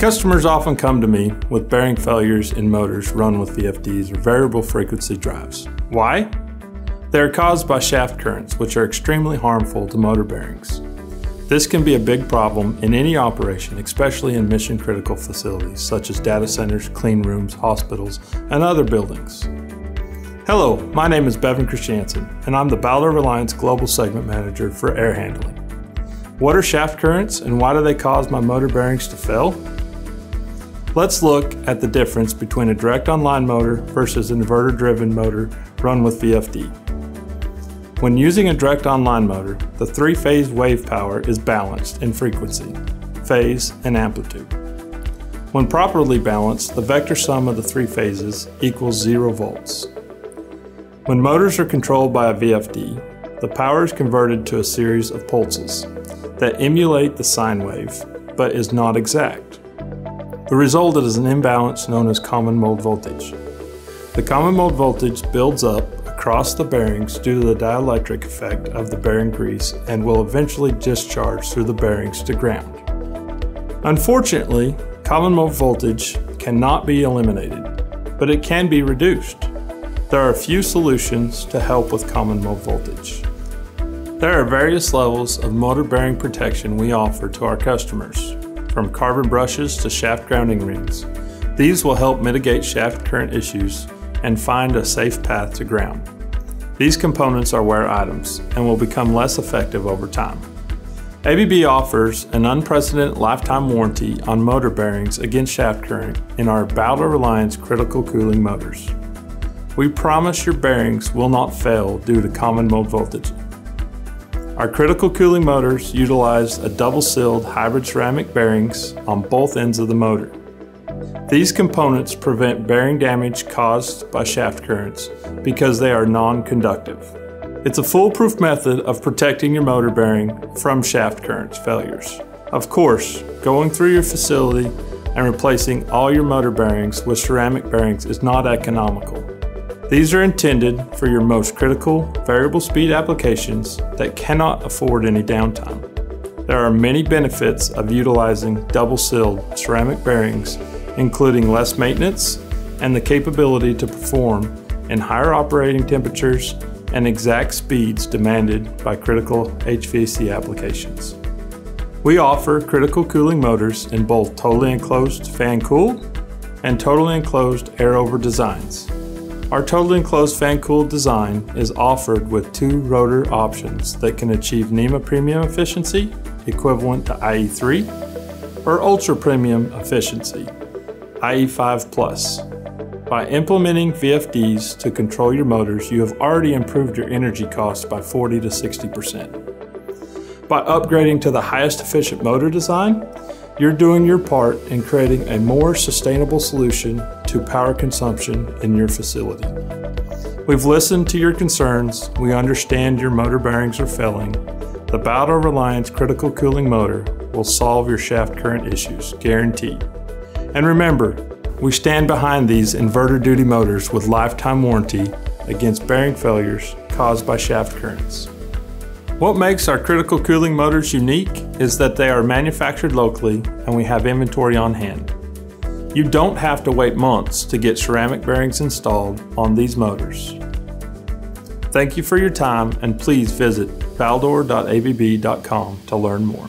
Customers often come to me with bearing failures in motors run with VFDs or variable frequency drives. Why? They are caused by shaft currents, which are extremely harmful to motor bearings. This can be a big problem in any operation, especially in mission-critical facilities such as data centers, clean rooms, hospitals, and other buildings. Hello, my name is Bevan Christiansen, and I'm the Baldor Reliance Global Segment Manager for air handling. What are shaft currents and why do they cause my motor bearings to fail? Let's look at the difference between a direct online motor versus an inverter-driven motor run with VFD. When using a direct online motor, the three-phase wave power is balanced in frequency, phase, and amplitude. When properly balanced, the vector sum of the three phases equals 0 volts. When motors are controlled by a VFD, the power is converted to a series of pulses that emulate the sine wave, but is not exact. The result is an imbalance known as common mode voltage. The common mode voltage builds up across the bearings due to the dielectric effect of the bearing grease and will eventually discharge through the bearings to ground. Unfortunately, common mode voltage cannot be eliminated, but it can be reduced. There are a few solutions to help with common mode voltage. There are various levels of motor bearing protection we offer to our customers, from carbon brushes to shaft grounding rings. These will help mitigate shaft current issues and find a safe path to ground. These components are wear items and will become less effective over time. ABB offers an unprecedented lifetime warranty on motor bearings against shaft current in our Baldor Reliance Critical Cooling motors. We promise your bearings will not fail due to common mode voltage. Our critical cooling motors utilize a double-sealed hybrid ceramic bearings on both ends of the motor. These components prevent bearing damage caused by shaft currents because they are non-conductive. It's a foolproof method of protecting your motor bearing from shaft currents failures. Of course, going through your facility and replacing all your motor bearings with ceramic bearings is not economical. These are intended for your most critical variable speed applications that cannot afford any downtime. There are many benefits of utilizing double-sealed ceramic bearings, including less maintenance and the capability to perform in higher operating temperatures and exact speeds demanded by critical HVAC applications. We offer critical cooling motors in both totally enclosed fan cooled and totally enclosed air over designs. Our totally enclosed fan-cooled design is offered with two rotor options that can achieve NEMA premium efficiency, equivalent to IE3, or ultra-premium efficiency, IE5+. By implementing VFDs to control your motors, you have already improved your energy costs by 40 to 60%. By upgrading to the highest efficient motor design, you're doing your part in creating a more sustainable solution to power consumption in your facility. We've listened to your concerns. We understand your motor bearings are failing. The Baldor Reliance Critical Cooling Motor will solve your shaft current issues, guaranteed. And remember, we stand behind these inverter duty motors with lifetime warranty against bearing failures caused by shaft currents. What makes our critical cooling motors unique is that they are manufactured locally and we have inventory on hand. You don't have to wait months to get ceramic bearings installed on these motors. Thank you for your time, and please visit baldor.abb.com to learn more.